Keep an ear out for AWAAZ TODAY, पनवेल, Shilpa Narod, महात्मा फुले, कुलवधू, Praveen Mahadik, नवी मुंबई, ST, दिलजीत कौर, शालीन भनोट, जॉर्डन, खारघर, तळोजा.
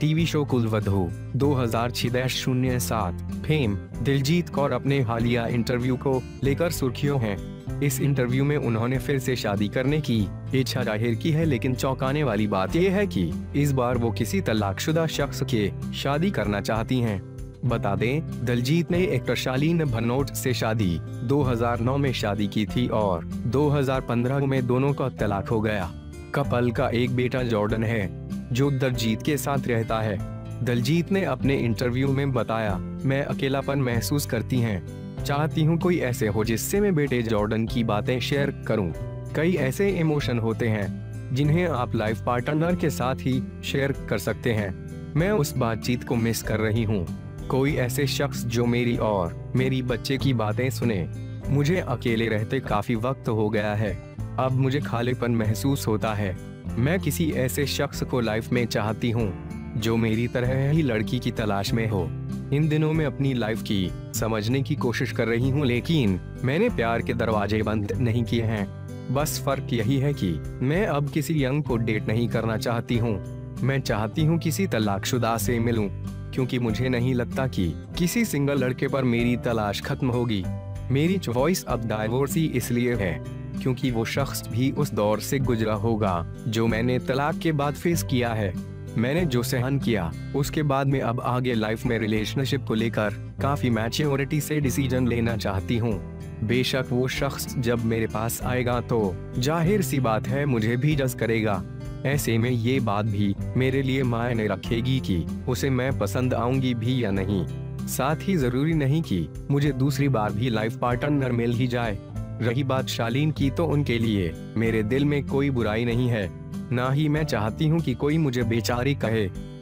TV show कुलवधू 2006-07 fame दिलजीत कौर अपने हालिया interview को लेकर सुर्खियों हैं। इस इंटरव्यू में उन्होंने फिर से शादी करने की इच्छा जाहिर की है, लेकिन चौंकाने वाली बात यह है कि इस बार वो किसी तलाकशुदा शख्स के शादी करना चाहती हैं। बता दें, दिलजीत ने एक्टर शालीन भनोट से शादी 2009 में शादी की थी और 2015 में दोनों का तलाक हो गया। कपल का एक बेटा जॉर्डन है जो दिलजीत के साथ रहता है। दिलजीत ने अपने इंटरव्यू में बताया, मैं अकेलापन महसूस करती हैं, चाहती हूं कोई ऐसे हो जिससे मैं बेटे जॉर्डन की बातें शेयर करूं। कई ऐसे इमोशन होते हैं जिन्हें आप लाइफ पार्टनर के साथ ही शेयर कर सकते हैं। मैं उस बातचीत को मिस कर रही हूं। कोई ऐसे शख्स जो मेरी और मेरी बच्चे की बातें सुने। मुझे अकेले रहते काफी वक्त हो गया है, अब मुझे खालीपन महसूस होता है। मैं किसी ऐसे शख्स को लाइफ में चाहती हूँ जो मेरी तरह ही लड़की की तलाश में हो। इन दिनों मैं अपनी लाइफ की समझने की कोशिश कर रही हूँ, लेकिन मैंने प्यार के दरवाजे बंद नहीं किए हैं। बस फर्क यही है कि मैं अब किसी यंग को डेट नहीं करना चाहती हूँ। मैं चाहती हूँ किसी तलाकशुदा से मिलूँ, क्योंकि मुझे नहीं लगता कि किसी सिंगल लड़के पर मेरी तलाश खत्म होगी। मेरी चॉइस अब डाइवोर्सी इसलिए है क्योंकि वो शख्स भी उस दौर से गुजरा होगा जो मैंने तलाक के बाद फेस किया है। मैंने जो सहन किया उसके बाद मैं अब आगे लाइफ में रिलेशनशिप को लेकर काफी मैच्योरिटी से डिसीजन लेना चाहती हूँ। बेशक वो शख्स जब मेरे पास आएगा तो जाहिर सी बात है मुझे भी जज करेगा। ऐसे में ये बात भी मेरे लिए मायने रखेगी कि उसे मैं पसंद आऊंगी भी या नहीं। साथ ही जरूरी नहीं कि मुझे दूसरी बार भी लाइफ पार्टनर मिल ही जाए। रही बात शालीन की, तो उनके लिए मेरे दिल में कोई बुराई नहीं है, ना ही मैं चाहती हूँ कि कोई मुझे बेचारी कहे।